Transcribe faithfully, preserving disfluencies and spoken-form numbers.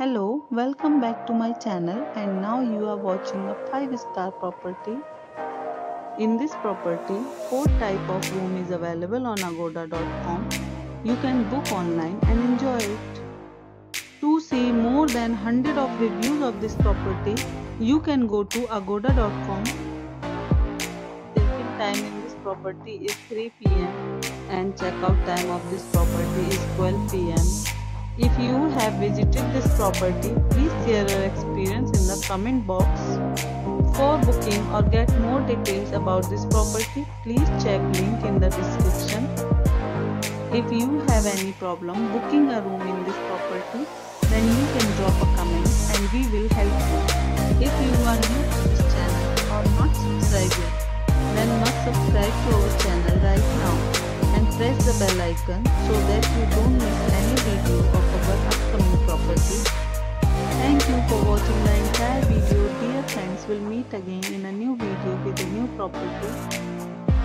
Hello, welcome back to my channel, and now you are watching a five star property. In this property, four type of room is available on agoda dot com. You can book online and enjoy it. To see more than one hundred of reviews of this property, you can go to agoda dot com. Check-in time in this property is three p m and check-out time of this property is twelve p m If you have visited this property, please share your experience in the comment box. For booking or get more details about this property, please check link in the description. If you have any problem booking a room in this property, then you can drop a comment and we will help you. If you are new to this channel or not subscribed yet, then must subscribe to our channel right now and press the bell icon so that you don't miss any video of . Thank you for watching the entire video. Dear friends, we'll meet again in a new video with a new property.